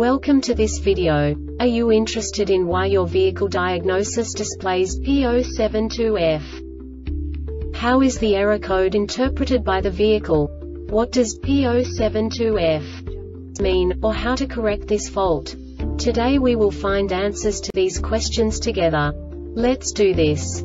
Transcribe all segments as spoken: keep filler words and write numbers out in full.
Welcome to this video. Are you interested in why your vehicle diagnosis displays P zero seven two F? How is the error code interpreted by the vehicle? What does P zero seven two F mean, or how to correct this fault? Today we will find answers to these questions together. Let's do this.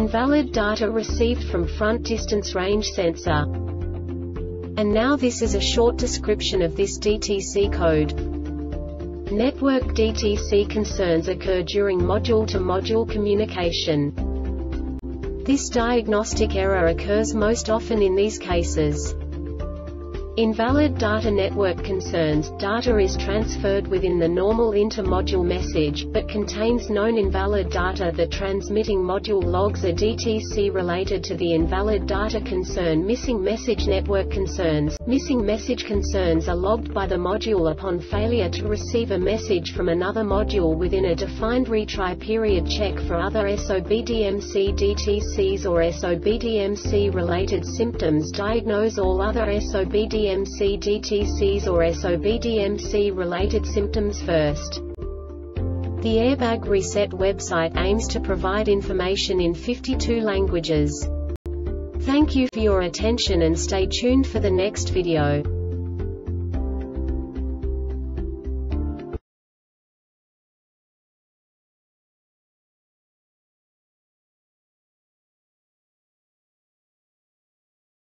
invalid data received from front distance range sensor. And now this is a short description of this D T C code. Network D T C concerns occur during module-to-module communication. This diagnostic error occurs most often in these cases. Invalid data network concerns, data is transferred within the normal inter-module message, but contains known invalid data. The transmitting module logs a D T C related to the invalid data concern. Missing message network concerns, missing message concerns are logged by the module upon failure to receive a message from another module within a defined retry period. Check for other S O B D M C D T Cs or S O B D M C related symptoms. Diagnose all other S O B D M C D T Cs or S O B D M C related symptoms first. The Airbag Reset website aims to provide information in fifty-two languages. Thank you for your attention and stay tuned for the next video.